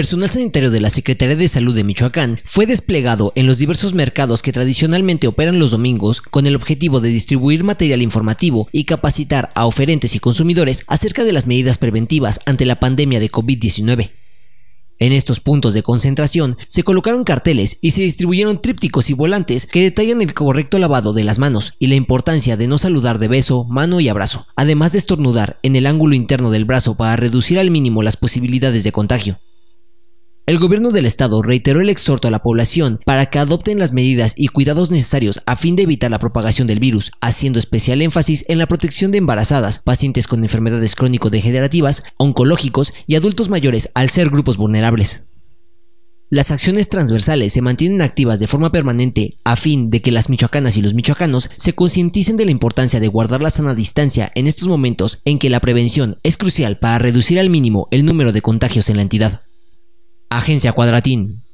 Personal sanitario de la Secretaría de Salud de Michoacán fue desplegado en los diversos mercados que tradicionalmente operan los domingos con el objetivo de distribuir material informativo y capacitar a oferentes y consumidores acerca de las medidas preventivas ante la pandemia de COVID-19. En estos puntos de concentración se colocaron carteles y se distribuyeron trípticos y volantes que detallan el correcto lavado de las manos y la importancia de no saludar de beso, mano y abrazo, además de estornudar en el ángulo interno del brazo para reducir al mínimo las posibilidades de contagio. El gobierno del estado reiteró el exhorto a la población para que adopten las medidas y cuidados necesarios a fin de evitar la propagación del virus, haciendo especial énfasis en la protección de embarazadas, pacientes con enfermedades crónico-degenerativas, oncológicos y adultos mayores al ser grupos vulnerables. Las acciones transversales se mantienen activas de forma permanente a fin de que las michoacanas y los michoacanos se concienticen de la importancia de guardar la sana distancia en estos momentos en que la prevención es crucial para reducir al mínimo el número de contagios en la entidad. Agencia Cuadratín.